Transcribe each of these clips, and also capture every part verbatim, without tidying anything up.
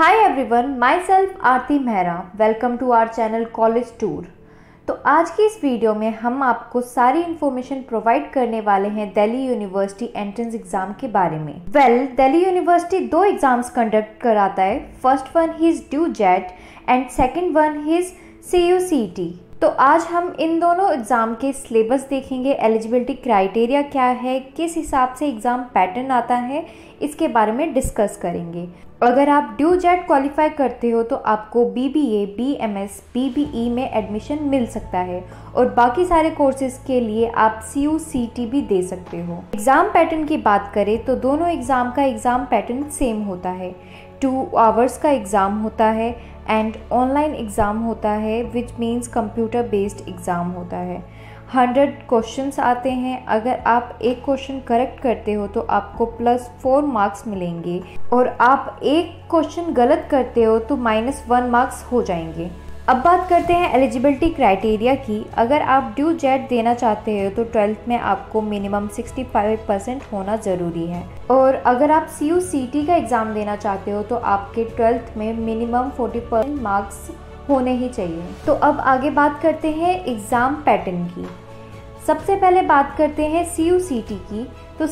Hi everyone, myself Aarti Mehra. Welcome to our channel college tour. तो आज की इस वीडियो में हम आपको सारी इन्फॉर्मेशन प्रोवाइड करने वाले हैं दिल्ली यूनिवर्सिटी एंट्रेंस एग्जाम के बारे में। वेल दिल्ली यूनिवर्सिटी दो एग्जाम्स कंडक्ट कराता है। First one is DUJAT and second one is C U C E T. तो आज हम इन दोनों एग्ज़ाम के सिलेबस देखेंगे, एलिजिबिलिटी क्राइटेरिया क्या है, किस हिसाब से एग्ज़ाम पैटर्न आता है, इसके बारे में डिस्कस करेंगे। अगर आप डूजैट क्वालिफाई करते हो तो आपको B B A, B M S, B B E में एडमिशन मिल सकता है और बाकी सारे कोर्सेज के लिए आप C U C E T भी दे सकते हो। एग्ज़ाम पैटर्न की बात करें तो दोनों एग्ज़ाम का एग्ज़ाम पैटर्न सेम होता है। टू आवर्स का एग्ज़ाम होता है एंड ऑनलाइन एग्ज़ाम होता है, which means computer based exam होता है। हंड्रेड क्वेश्चंस आते हैं। अगर आप एक क्वेश्चन करेक्ट करते हो तो आपको प्लस फोर मार्क्स मिलेंगे और आप एक क्वेश्चन गलत करते हो तो माइनस वन मार्क्स हो जाएंगे। अब बात करते हैं एलिजिबिलिटी क्राइटेरिया की। अगर आप डूजैट देना चाहते हो तो ट्वेल्थ में आपको मिनिमम सिक्सटी फाइव परसेंट होना ज़रूरी है और अगर आप C U C E T का एग्ज़ाम देना चाहते हो तो आपके ट्वेल्थ में मिनिमम फोर्टी परसेंट मार्क्स होने ही चाहिए। तो अब आगे बात करते हैं एग्ज़ाम पैटर्न की। सबसे पहले बात करते हैं सी यू सी ई टी की। तो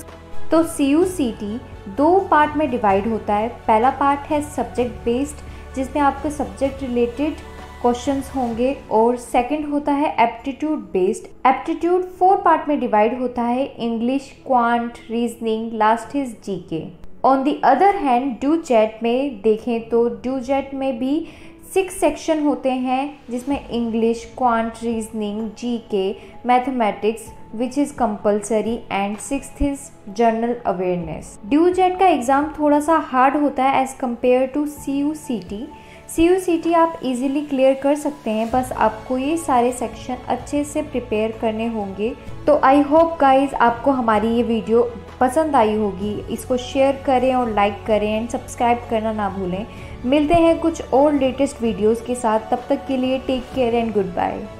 तो C U C E T दो पार्ट में डिवाइड होता है। पहला पार्ट है सब्जेक्ट बेस्ड, जिसमें आपके सब्जेक्ट रिलेटेड क्वेश्चंस होंगे और सेकंड होता है aptitude based. Aptitude four part में डिवाइड होता है, English, quant, reasoning, last is G K. On the other hand DUJAT में देखें तो डूजैट में भी सिक्स सेक्शन होते हैं, जिसमें English, quant, reasoning, G K, mathematics which is compulsory and sixth is general awareness. DUJAT का एग्ज़ाम थोड़ा सा हार्ड होता है as compare to C U C E T. C U C E T आप easily clear कर सकते हैं, बस आपको ये सारे सेक्शन अच्छे से प्रिपेयर करने होंगे। तो आई होप गाइज आपको हमारी ये वीडियो पसंद आई होगी। इसको शेयर करें और लाइक करें एंड सब्सक्राइब करना ना भूलें। मिलते हैं कुछ और लेटेस्ट वीडियोस के साथ, तब तक के लिए take care and good bye.